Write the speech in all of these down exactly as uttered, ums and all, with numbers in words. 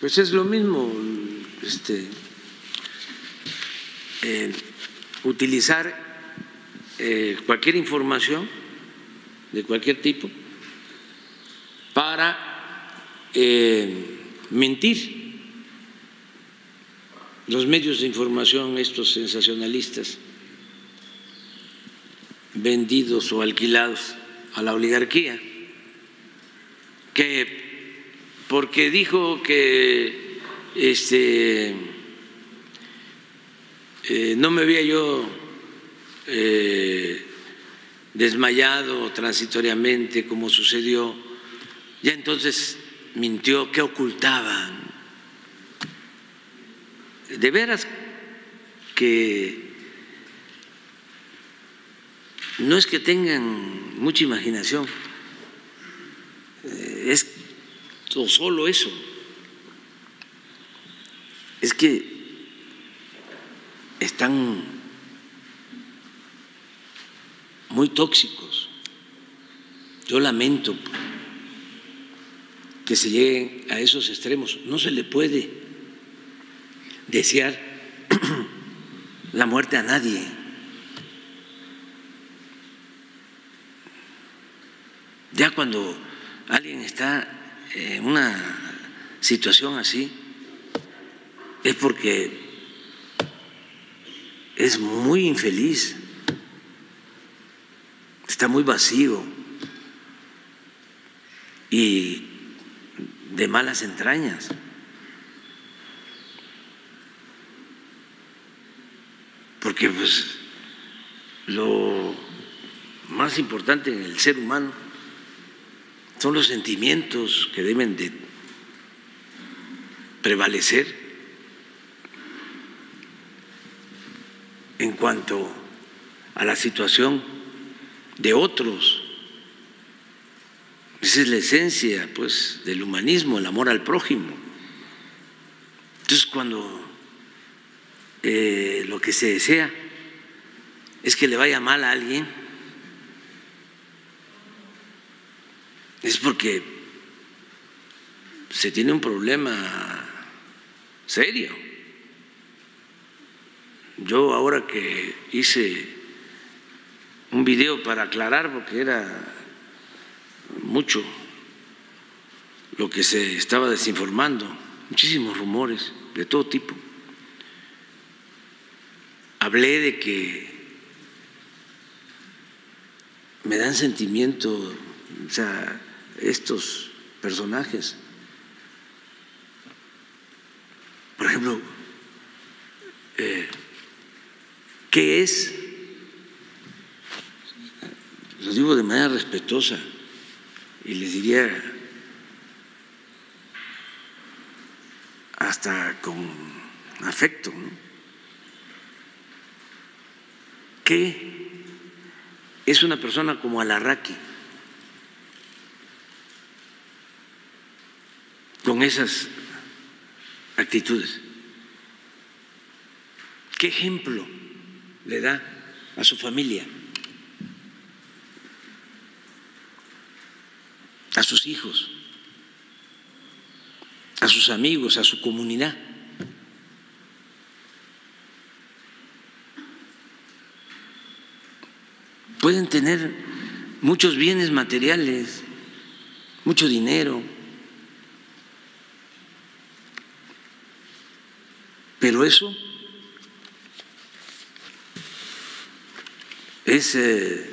Pues es lo mismo, este, eh, utilizar eh, cualquier información de cualquier tipo para eh, mentir. Los medios de información, estos sensacionalistas, vendidos o alquilados a la oligarquía, que porque dijo que este, eh, no me había yo eh, desmayado transitoriamente como sucedió, ya entonces mintió. ¿Qué ocultaban? De veras que no es que tengan mucha imaginación, es o solo eso, es que están muy tóxicos. Yo lamento que se lleguen a esos extremos. No se le puede desear la muerte a nadie. Ya cuando alguien está en una situación así es porque es muy infeliz, está muy vacío y de malas entrañas. Porque pues lo más importante en el ser humano son los sentimientos que deben de prevalecer en cuanto a la situación de otros. Esa es la esencia, pues, del humanismo, el amor al prójimo. Entonces, cuando eh, lo que se desea es que le vaya mal a alguien, es porque se tiene un problema serio. Yo ahora que hice un video para aclarar, porque era mucho lo que se estaba desinformando, muchísimos rumores de todo tipo, hablé de que me dan sentimiento, o sea, estos personajes. Por ejemplo, eh, ¿qué es? Lo digo de manera respetuosa y les diría hasta con afecto, ¿no? ¿Qué es una persona como Alarraqui? Con esas actitudes, ¿qué ejemplo le da a su familia, a sus hijos, a sus amigos, a su comunidad? Pueden tener muchos bienes materiales, mucho dinero, pero eso es eh,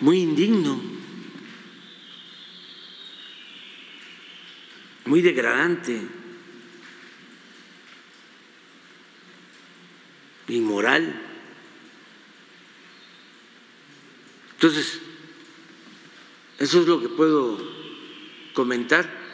muy indigno, muy degradante, inmoral. Entonces, eso es lo que puedo comentar.